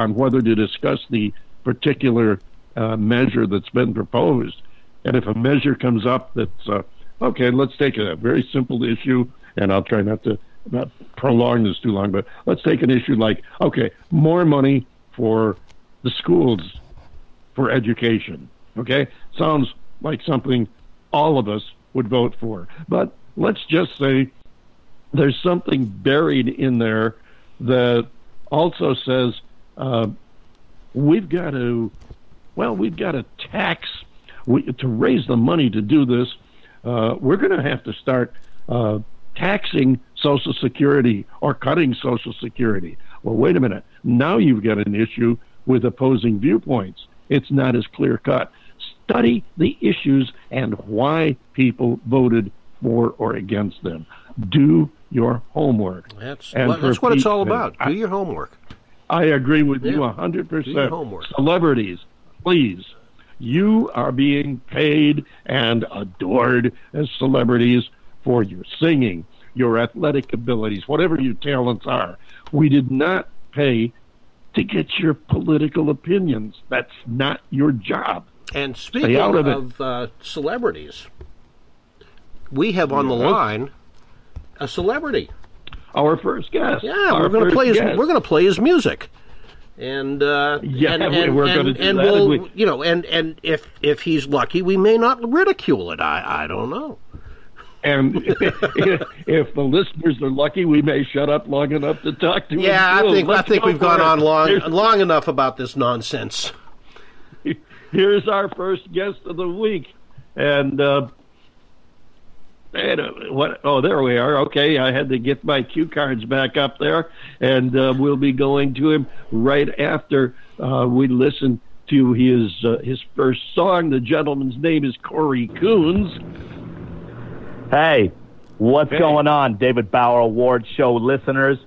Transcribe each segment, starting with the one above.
on whether to discuss the particular measure that's been proposed. And if a measure comes up that's, okay, let's take a very simple issue, and I'll try not to not prolong this too long, but let's take an issue like, okay, more money for the schools for education, okay? Sounds like something all of us would vote for. But let's just say there's something buried in there that also says we've got to tax, to raise the money to do this, we're going to have to start taxing Social Security or cutting Social Security. Well, wait a minute. Now you've got an issue with opposing viewpoints. It's not as clear-cut. Study the issues and why people voted for or against them. Do your homework. That's what it's all about. Do your homework. I agree with you 100%. Do your homework. Celebrities, please. You are being paid and adored as celebrities for your singing, your athletic abilities, whatever your talents are. We did not pay to get your political opinions. That's not your job. And speaking of celebrities, we have on the line a celebrity. Our first guest. Yeah, we're going to play his music. And we're going to do that. We'll, and if he's lucky, we may not ridicule it. I don't know. And if the listeners are lucky, we may shut up long enough to talk to him. Yeah, I think we've gone on long enough about this nonsense. Here's our first guest of the week, there we are. Okay, I had to get my cue cards back up there, and we'll be going to him right after we listen to his first song. The gentleman's name is Cory Coons. Hey, what's going on, David Bauer Award Show listeners?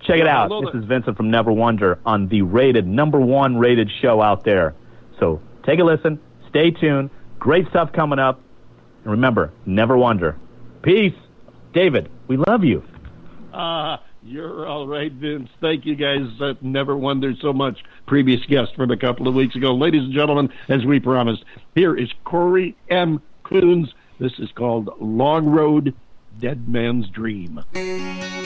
Check it out. This is Vincent from Never Wonder on the number one rated show out there. So take a listen. Stay tuned. Great stuff coming up. And remember, never wonder. Peace. David, we love you. You're all right, Vince. Thank you guys. Never wonder so much. Previous guest from a couple of weeks ago. Ladies and gentlemen, as we promised, here is Cory M. Coons. This is called Long Road, Dead Man's Dream. Run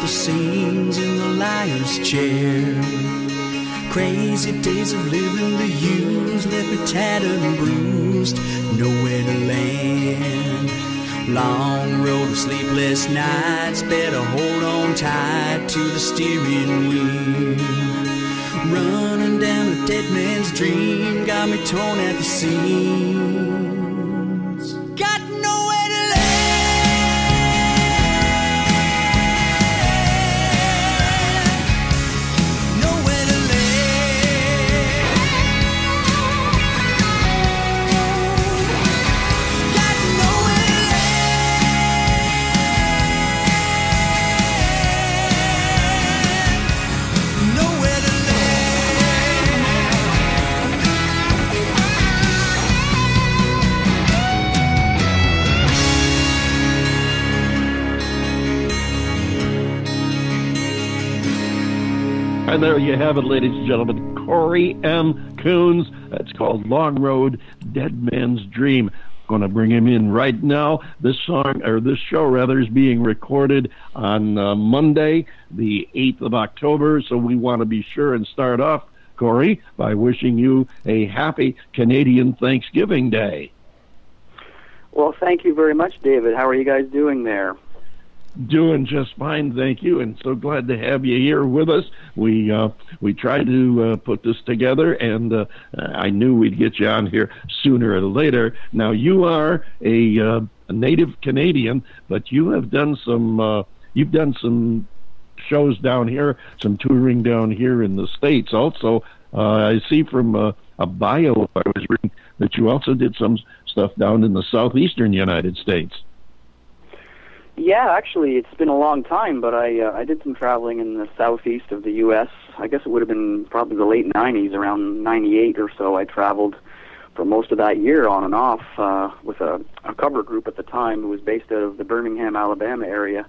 the scenes in the liar's chair. Crazy days of living the used left me tattered and bruised, nowhere to land. Long road of sleepless nights, better hold on tight to the steering wheel. Running down a dead man's dream got me torn at the seams. And there you have it, ladies and gentlemen, Cory M. Coons. That's called Long Road, Dead Man's Dream. Going to bring him in right now. This song, or this show rather, is being recorded on Monday, the 8th of October. So we want to be sure and start off, Cory, by wishing you a happy Canadian Thanksgiving Day. Well, thank you very much, David. How are you guys doing there? Doing just fine, thank you, and so glad to have you here with us. We tried to put this together, and I knew we'd get you on here sooner or later. Now, you are a native Canadian, but you have done some you've done some shows down here, some touring down here in the States. Also, I see from a bio I was reading that you also did some stuff down in the southeastern United States. Yeah, actually, it's been a long time, but I did some traveling in the southeast of the U.S. I guess it would have been probably the late 90s, around 98 or so. I traveled for most of that year on and off with a cover group at the time who was based out of the Birmingham, Alabama area.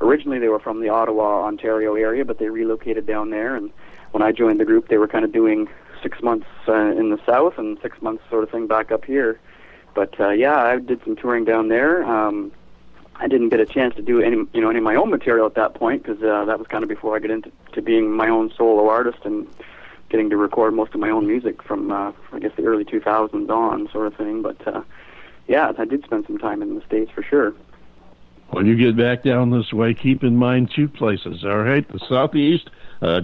Originally, they were from the Ottawa, Ontario area, but they relocated down there, and when I joined the group, they were kind of doing 6 months in the south and 6 months sort of thing back up here. But, yeah, I did some touring down there. I didn't get a chance to do any of my own material at that point because that was kind of before I got into being my own solo artist and getting to record most of my own music from I guess the early 2000s on sort of thing. But yeah, I did spend some time in the States for sure. When you get back down this way, keep in mind two places. All right, the Southeast.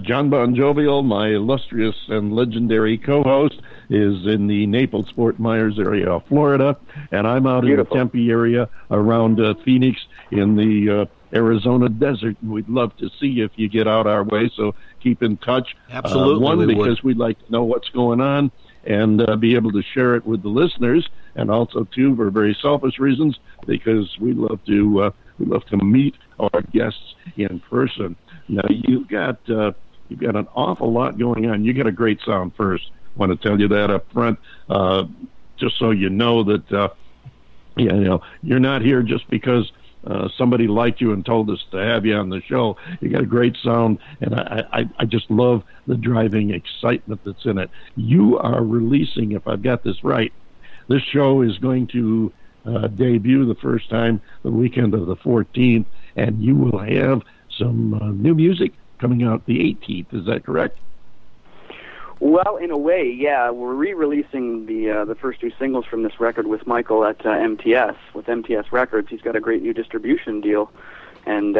Jon Bon Jovial, my illustrious and legendary co-host, is in the Naples, Fort Myers area of Florida, and I'm out in the Tempe area around Phoenix in the Arizona desert. We'd love to see you if you get out our way, so keep in touch. Absolutely. One, because we'd like to know what's going on and be able to share it with the listeners, and also, two, for very selfish reasons, because we love to meet our guests in person. Now, you've got an awful lot going on. You got a great sound first. I want to tell you that up front, just so you know that you're not here just because somebody liked you and told us to have you on the show. You got a great sound, and I just love the driving excitement that's in it. You are releasing, if I've got this right, this show is going to debut the first time the weekend of the 14th, and you will have some new music coming out the 18th. Is that correct? Well, in a way, yeah. We're re-releasing the first two singles from this record with Michael at MTS, with MTS records. He's got a great new distribution deal, and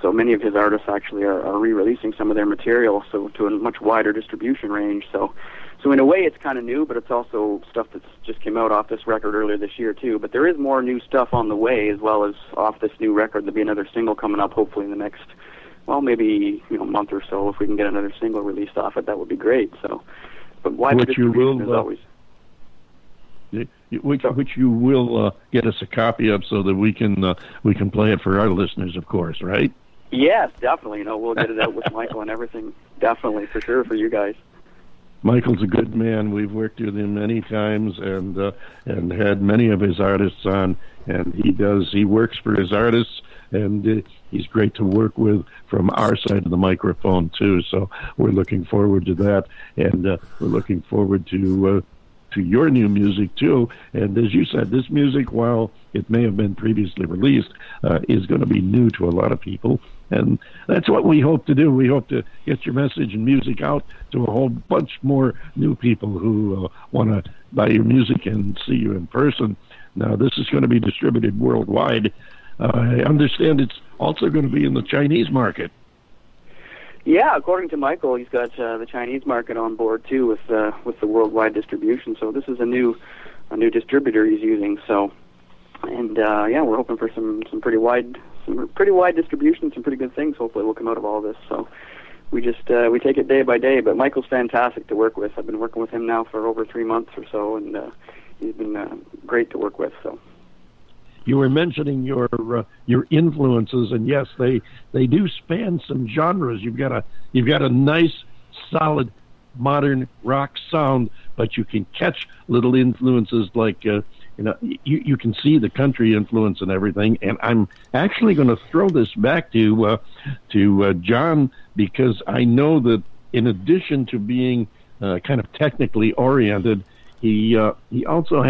so many of his artists actually are re-releasing some of their material, so to a much wider distribution range. So in a way, it's kind of new, but it's also stuff that's just came out off this record earlier this year, too. But there is more new stuff on the way, as well as off this new record. There'll be another single coming up, hopefully, in the next, well, maybe month or so. If we can get another single released off it, that would be great. So, but wider distribution is always... Which you will get us a copy of so that we can play it for our listeners, of course, right? Yes, definitely. We'll get it out with Michael and everything, definitely, for sure, for you guys. Michael's a good man. We've worked with him many times and had many of his artists on, and he works for his artists, and he's great to work with from our side of the microphone too. So we're looking forward to that, and we're looking forward to your new music too. And as you said, this music, while it may have been previously released, is going to be new to a lot of people, And that's what we hope to do. We hope to get your message and music out to a whole bunch more new people who want to buy your music and see you in person. Now, this is going to be distributed worldwide. I understand it's also going to be in the Chinese market. Yeah, according to Michael, he's got the Chinese market on board too with the worldwide distribution. So this is a new distributor he's using. So, and yeah, we're hoping for some pretty wide distribution, some pretty good things. Hopefully, will come out of all this. So, we just we take it day by day. But Michael's fantastic to work with. I've been working with him now for over 3 months or so, and he's been great to work with. So. You were mentioning your influences, and yes, they do span some genres. You've got a nice, solid, modern rock sound, but you can catch little influences like you can see the country influence and everything. And I'm actually going to throw this back to Jon, because I know that in addition to being kind of technically oriented, he also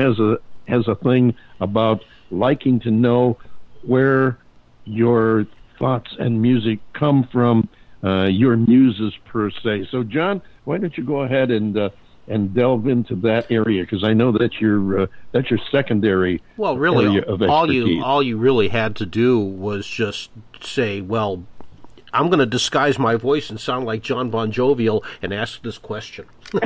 has a thing about liking to know where your thoughts and music come from, your muses per se. So, Jon, why don't you go ahead and delve into that area, because I know that's your secondary. Well, really, area of expertise. all you really had to do was just say, well, I'm going to disguise my voice and sound like Jon Bon Jovial and ask this question. Yeah,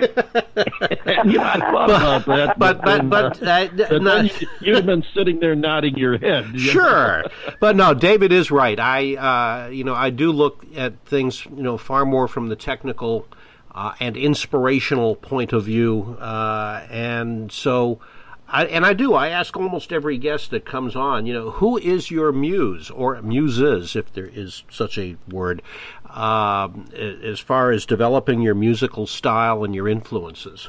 I love that. But you've been sitting there nodding your head. Sure, but no, David is right. I do look at things, far more from the technical and inspirational point of view, and so. I ask almost every guest that comes on, who is your muse or muses, if there is such a word, as far as developing your musical style and your influences?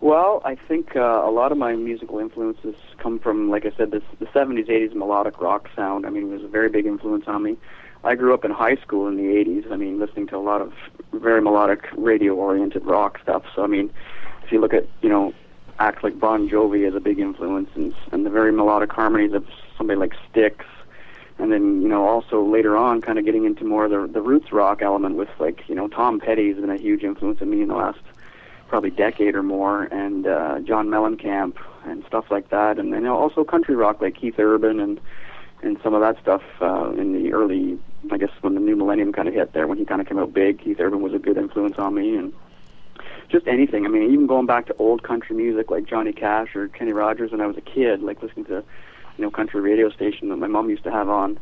Well, I think a lot of my musical influences come from, like I said, the 70s, 80s melodic rock sound. I mean, it was a very big influence on me. I grew up in high school in the 80s, I mean, listening to a lot of very melodic radio-oriented rock stuff. So, I mean, if you look at, acts like Bon Jovi as a big influence, and the very melodic harmonies of somebody like Styx, and then, also later on kind of getting into more of the roots rock element with, like, Tom Petty's been a huge influence on me in the last probably decade or more, and John Mellencamp and stuff like that, and then also country rock like Keith Urban and some of that stuff in the early, I guess, when the new millennium kind of hit there, when he kind of came out big. Keith Urban was a good influence on me, and just anything. I mean, even going back to old country music like Johnny Cash or Kenny Rogers when I was a kid, like listening to, country radio station that my mom used to have on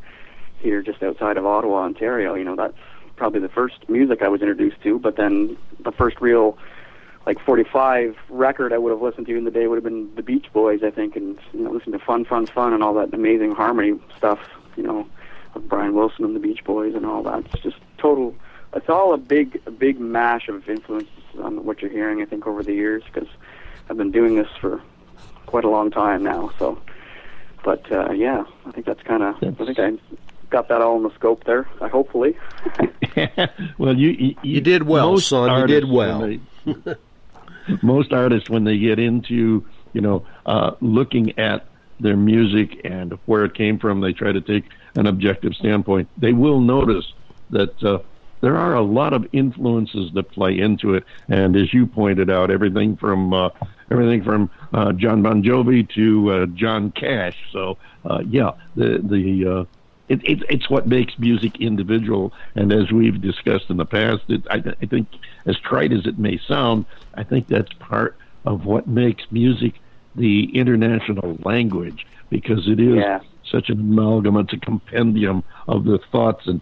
here just outside of Ottawa, Ontario. That's probably the first music I was introduced to, but then the first real, like, 45 record I would have listened to in the day would have been the Beach Boys, I think, and, listening to Fun, Fun, Fun and all that amazing harmony stuff, of Brian Wilson and the Beach Boys and all that. It's just total... It's all a big mash of influences on what you're hearing, I think, over the years, because I've been doing this for quite a long time now. So, but yeah, I think that's kind of. I think I got that all in the scope there. Hopefully. Well, you did well, son. You did well. Most artists, when they get into looking at their music and where it came from, they try to take an objective standpoint. They will notice that. There are a lot of influences that play into it, and as you pointed out, everything from Jon Bon Jovi to John Cash. So yeah, it's what makes music individual. And as we've discussed in the past, I think, as trite as it may sound, I think that's part of what makes music the international language, because it is such an amalgam. It's a compendium of the thoughts and